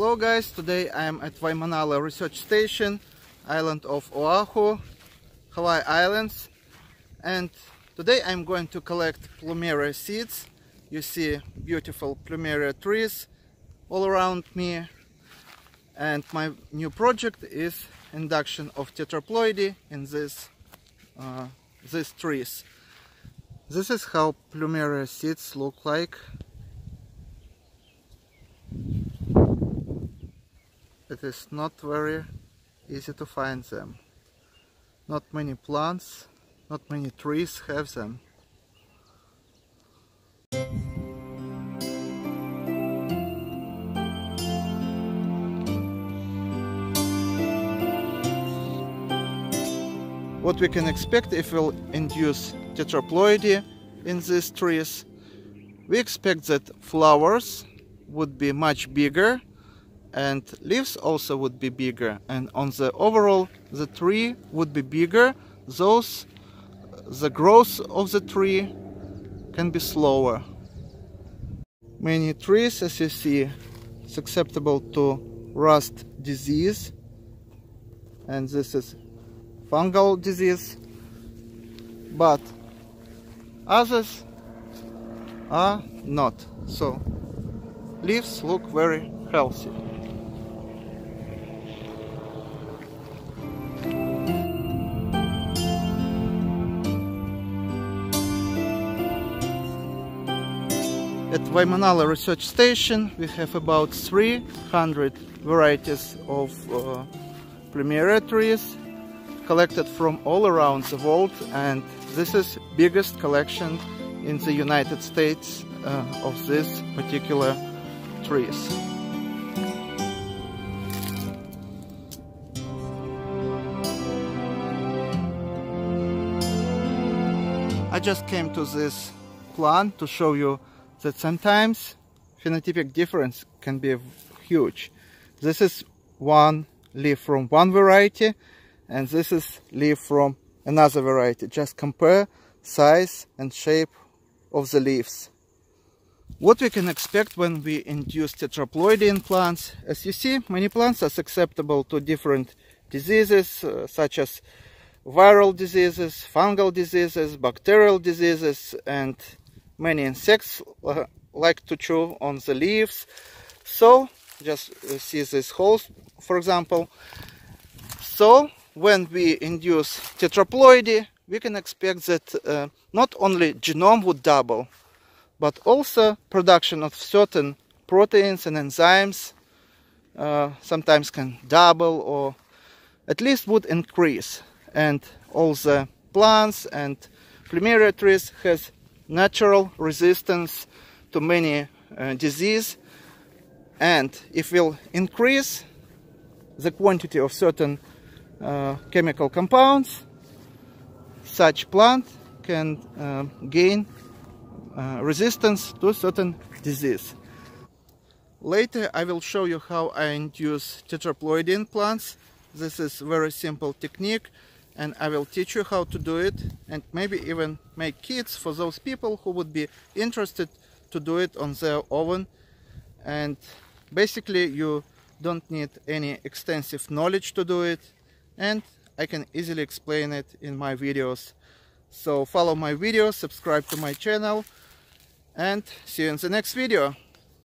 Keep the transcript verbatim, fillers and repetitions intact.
Hello guys, today I am at Waimanala Research Station, island of Oahu, Hawaii Islands, and today I'm going to collect plumeria seeds. You see beautiful plumeria trees all around me, and my new project is induction of tetraploidy in this, uh, these trees. This is how plumeria seeds look like. It is not very easy to find them. Not many plants, not many trees have them. What we can expect if we'll induce tetraploidy in these trees, we expect that flowers would be much bigger and leaves also would be bigger, and on the overall the tree would be bigger, those the growth of the tree can be slower. Many trees, as you see, susceptible to rust disease, and this is fungal disease, but others are not, so leaves look very healthy. At Waimanala Research Station we have about three hundred varieties of uh, plumeria trees collected from all around the world, and this is biggest collection in the United States uh, of these particular trees. I just came to this plant to show you that sometimes phenotypic difference can be huge. This is one leaf from one variety, and this is leaf from another variety. Just compare size and shape of the leaves. What we can expect when we induce tetraploidy in plants. As you see, many plants are susceptible to different diseases, uh, such as viral diseases, fungal diseases, bacterial diseases, and many insects uh, like to chew on the leaves. So, just uh, see these holes, for example. So, when we induce tetraploidy, we can expect that uh, not only genome would double, but also production of certain proteins and enzymes uh, sometimes can double, or at least would increase. And all the plants and plumeria trees has natural resistance to many uh, disease, and if we'll increase the quantity of certain uh, chemical compounds, such plant can uh, gain uh, resistance to certain disease. Later I will show you how I induce tetraploidy in plants. This is very simple technique, and I will teach you how to do it, and maybe even make kits for those people who would be interested to do it on their own. And basically you don't need any extensive knowledge to do it, and I can easily explain it in my videos. So follow my videos, subscribe to my channel, and see you in the next video.